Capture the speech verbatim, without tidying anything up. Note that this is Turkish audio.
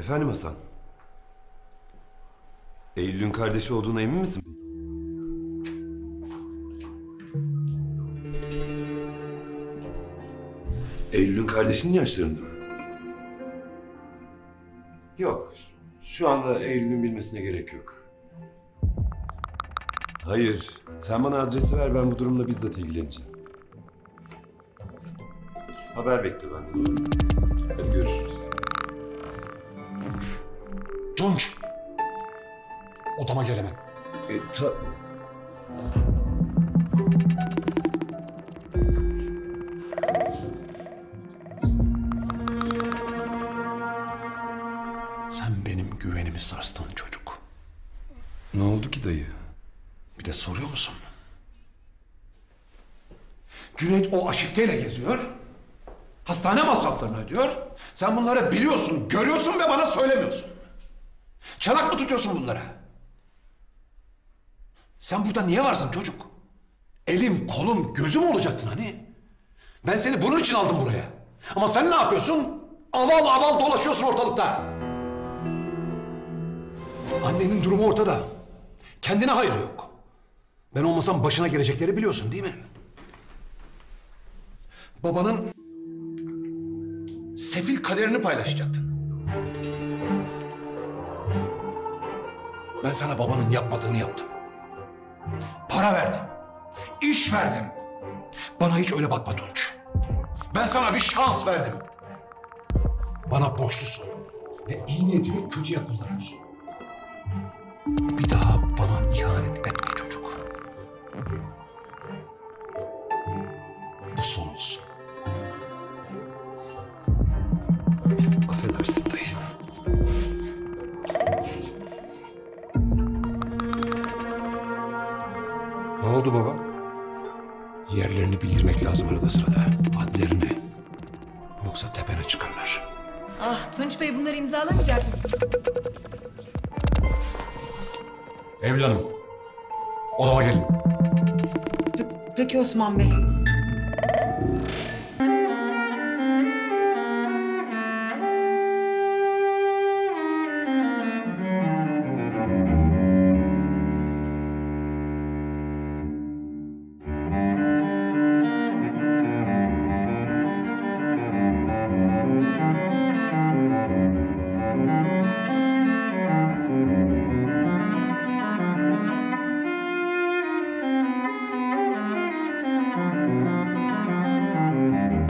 Efendim Hasan? Eylül'ün kardeşi olduğuna emin misin? Eylül'ün kardeşinin yaşlarında mı? Yok. Şu anda Eylül'ün bilmesine gerek yok. Hayır. Sen bana adresi ver, ben bu durumla bizzat ilgileneceğim. Haber bekle benden. Hadi görüşürüz. Tunç! Odama gel hemen. E, ta... Sen benim güvenimi sarstın çocuk. Ne oldu ki dayı? Bir de soruyor musun? Cüneyt o aşifteyle geziyor. Hastane masraflarını ödüyor. Sen bunları biliyorsun, görüyorsun ve bana söylemiyorsun. Çanak mı tutuyorsun bunlara? Sen burada niye varsın çocuk? Elim, kolum, gözüm olacaktın hani? Ben seni bunun için aldım buraya. Ama sen ne yapıyorsun? Aval aval dolaşıyorsun ortalıkta. Annenin durumu ortada. Kendine hayır yok. Ben olmasam başına gelecekleri biliyorsun değil mi? Babanın sefil kaderini paylaşacaktın. Ben sana babanın yapmadığını yaptım. Para verdim. İş verdim. Bana hiç öyle bakma Tunç. Ben sana bir şans verdim. Bana borçlusun. Ve iyi niyetimi kötüye kullanıyorsun. Bir daha bana ihanet etme çocuk. Bu son olsun. Affedersin dayı. Ne oldu baba? Yerlerini bildirmek lazım arada sırada. Adlerini. Yoksa tepene çıkarlar. Ah Tunç Bey, bunları imzalamayacak mısınız? Evladım, odama gelin. Peki Osman Bey.